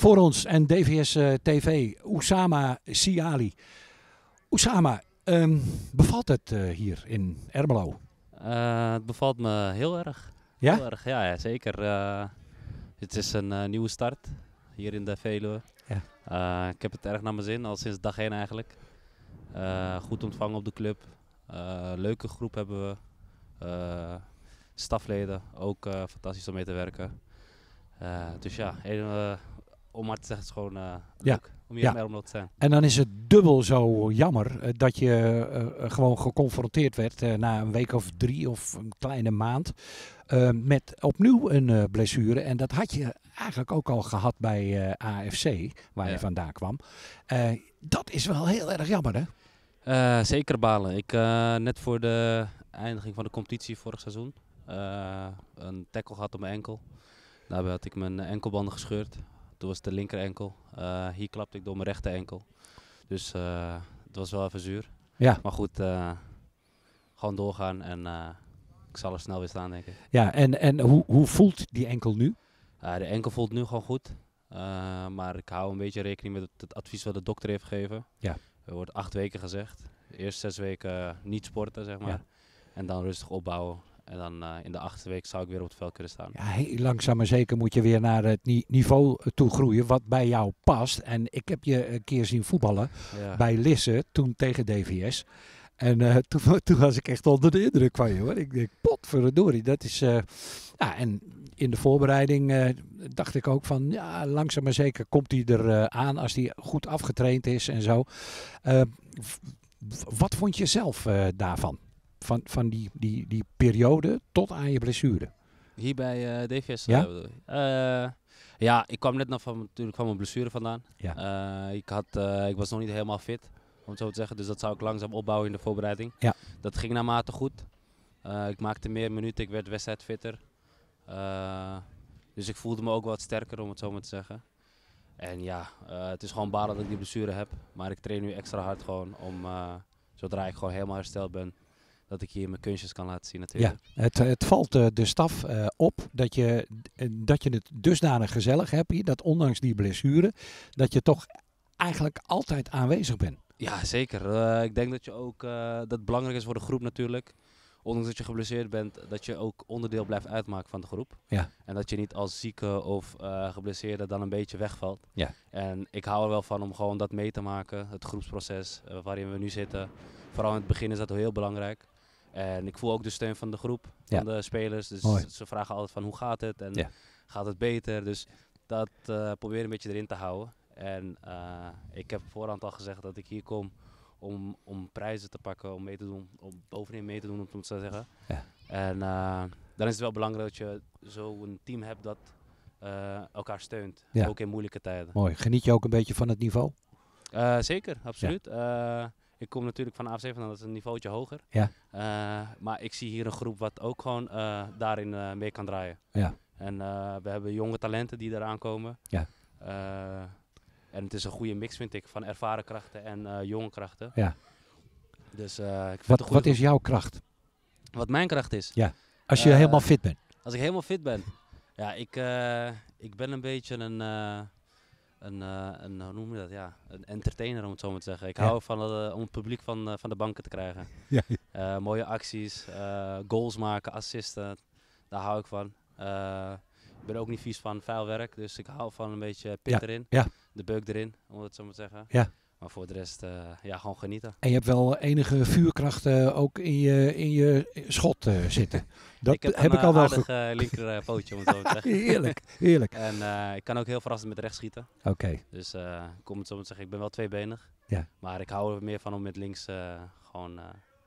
Voor ons en DVS-TV, Oussama Siali. Oussama, bevalt het hier in Ermelo? Het bevalt me heel erg. Ja? Heel erg, ja, zeker. Het is een nieuwe start hier in de Veluwe. Ja. Ik heb het erg naar mijn zin, al sinds dag 1 eigenlijk. Goed ontvangen op de club. Leuke groep hebben we. Stafleden, ook fantastisch om mee te werken. Dus ja, om maar te zeggen, het is gewoon leuk om hier in Ermelo te zijn. En dan is het dubbel zo jammer dat je gewoon geconfronteerd werd na een week of 3 of een kleine maand met opnieuw een blessure. En dat had je eigenlijk ook al gehad bij AFC, waar je vandaan kwam. Dat is wel heel erg jammer, hè? Zeker balen. Ik net voor de eindiging van de competitie vorig seizoen een tackle gehad op mijn enkel. Daarbij had ik mijn enkelbanden gescheurd. Toen was het de linker enkel. Hier klapte ik door mijn rechter enkel. Dus het was wel even zuur. Ja. Maar goed, gewoon doorgaan en ik zal er snel weer staan, denk ik. Ja, en hoe voelt die enkel nu? De enkel voelt nu gewoon goed. Maar ik hou een beetje rekening met het advies wat de dokter heeft gegeven. Ja. Er wordt 8 weken gezegd. Eerst 6 weken niet sporten, zeg maar. Ja. En dan rustig opbouwen. En dan in de 8e week zou ik weer op het veld kunnen staan. Ja, heel langzaam maar zeker moet je weer naar het niveau toe groeien wat bij jou past. En ik heb je een keer zien voetballen bij Lisse, toen tegen DVS. En toen was ik echt onder de indruk van je, hoor. Ik denk, potverdorie, dat is... ja, en in de voorbereiding dacht ik ook van, ja, langzaam maar zeker komt hij er aan als hij goed afgetraind is en zo. Wat vond je zelf daarvan? Van die periode tot aan je blessure? Hier bij DVS? Ja? Ja, ik kwam net nog natuurlijk van mijn blessure vandaan. Ja. Ik was nog niet helemaal fit, om het zo te zeggen. Dus dat zou ik langzaam opbouwen in de voorbereiding. Ja. Dat ging naarmate goed. Ik maakte meer minuten, ik werd wedstrijdfitter. Dus ik voelde me ook wat sterker, om het zo maar te zeggen. En ja, het is gewoon balen dat ik die blessure heb. Maar ik train nu extra hard gewoon om, zodra ik gewoon helemaal hersteld ben, dat ik hier mijn kunstjes kan laten zien natuurlijk. Ja, het valt de staf op dat je het dusdanig gezellig hebt hier, dat ondanks die blessure, dat je toch eigenlijk altijd aanwezig bent. Ja, zeker. Ik denk dat je ook, dat belangrijk is voor de groep natuurlijk. Ondanks dat je geblesseerd bent, dat je ook onderdeel blijft uitmaken van de groep. Ja. En dat je niet als zieke of geblesseerde dan een beetje wegvalt. Ja. En ik hou er wel van om gewoon dat mee te maken, het groepsproces waarin we nu zitten. Vooral in het begin is dat heel belangrijk. En ik voel ook de steun van de groep, van de spelers. Dus ze vragen altijd van hoe gaat het en gaat het beter. Dus dat probeer een beetje erin te houden. En ik heb voorhand al gezegd dat ik hier kom om prijzen te pakken, om mee te doen, om bovenin mee te doen, om het zo te zeggen. Ja. En dan is het wel belangrijk dat je zo'n team hebt dat elkaar steunt, ook in moeilijke tijden. Mooi. Geniet je ook een beetje van het niveau? Zeker, absoluut. Ja. Ik kom natuurlijk van AFC vandaan, dat is een niveautje hoger. Ja. Maar ik zie hier een groep wat ook gewoon daarin mee kan draaien. Ja. En we hebben jonge talenten die eraan komen. Ja. En het is een goede mix, vind ik, van ervaren krachten en jonge krachten. Ja. Dus, ik vind wat is jouw kracht? Wat mijn kracht is? Ja, als je helemaal fit bent. Als ik helemaal fit ben? Ja, ik ben een beetje een hoe noem je dat? Ja, een entertainer, om het zo maar te zeggen. Ik hou ervan om het publiek van de banken te krijgen. Ja. Mooie acties, goals maken, assisten, daar hou ik van. Ik ben ook niet vies van vuil werk, dus ik hou van een beetje pit erin. Ja. De beuk erin, om het zo maar te zeggen. Ja. Maar voor de rest, gewoon genieten. En je hebt wel enige vuurkracht ook in je schot zitten. Dat ik heb ik al wel linker pootje, om het zo te zeggen. Heerlijk, heerlijk. En ik kan ook heel verrassend met rechts schieten. Oké. Okay. Dus ik om het zo maar te zeggen, ik ben wel tweebenig. Ja. Maar ik hou er meer van om met links gewoon...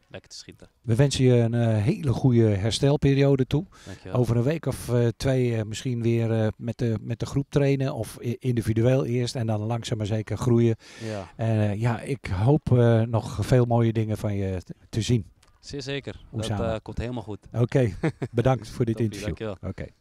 lekker te schieten. We wensen je een hele goede herstelperiode toe. Dankjewel. Over een week of 2 misschien weer met de groep trainen of individueel eerst en dan langzaam maar zeker groeien. Ja, ik hoop nog veel mooie dingen van je te zien. Zeer zeker. Oussama. Dat komt helemaal goed. Oké, bedankt voor dit interview. Dankjewel. Oké.